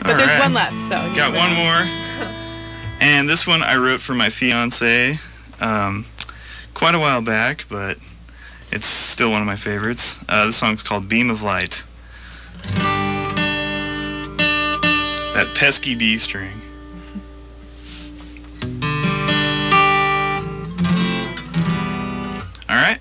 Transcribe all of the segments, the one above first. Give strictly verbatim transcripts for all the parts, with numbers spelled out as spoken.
But all there's right. one left, so. Got one more. And this one I wrote for my fiance um, quite a while back, but it's still one of my favorites. Uh, this song's called Beam of Light. That pesky B string. All right.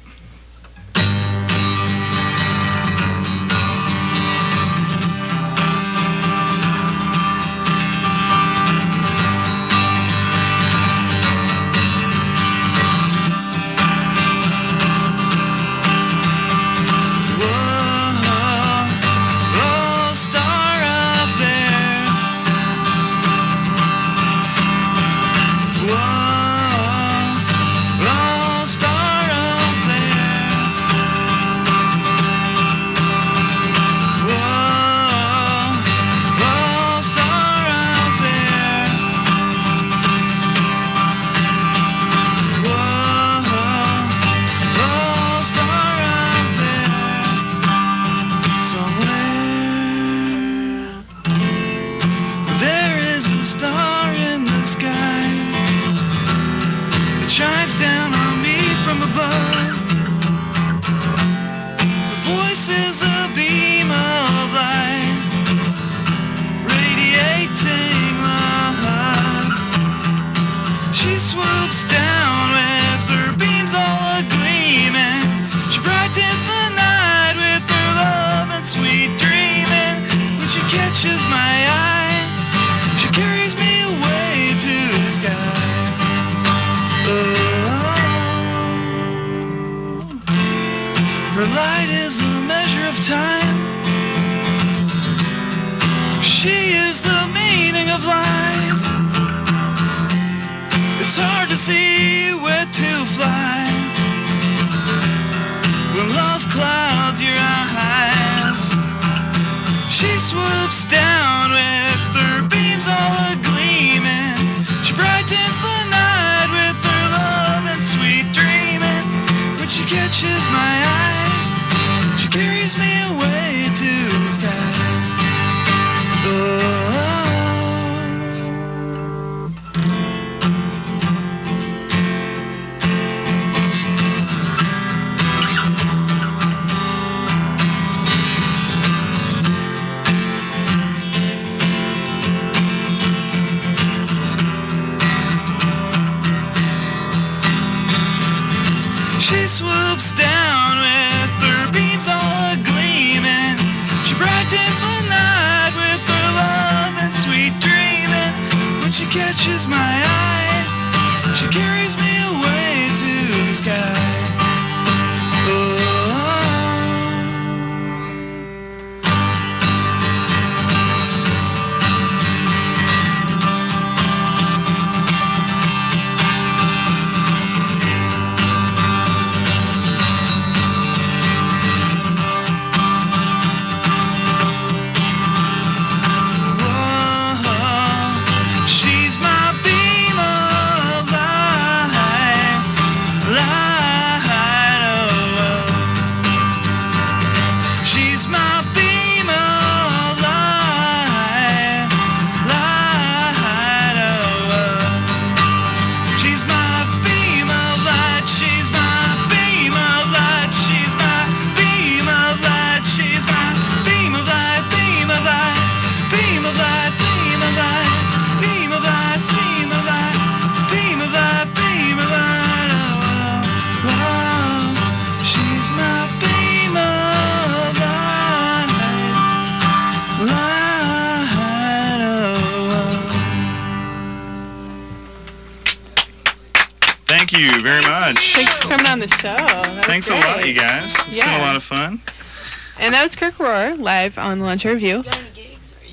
And that was Kirk Rhorer live on the Lawnchair Revue. You got any gigs? Or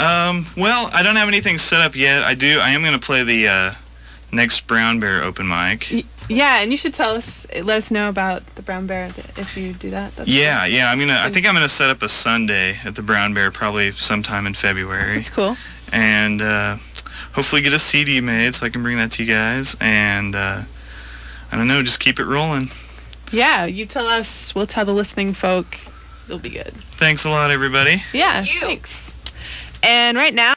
you um, well, I don't have anything set up yet. I do. I am going to play the uh, next Brown Bear open mic. Y yeah, and you should tell us, let us know about the Brown Bear if you do that. That's yeah, cool. yeah. I'm gonna. I think I'm gonna set up a Sunday at the Brown Bear, probably sometime in February. That's cool. And uh, hopefully get a C D made so I can bring that to you guys. And uh, I don't know, just keep it rolling. Yeah, you tell us. We'll tell the listening folk. It'll be good. Thanks a lot, everybody. Yeah, thanks. And right now,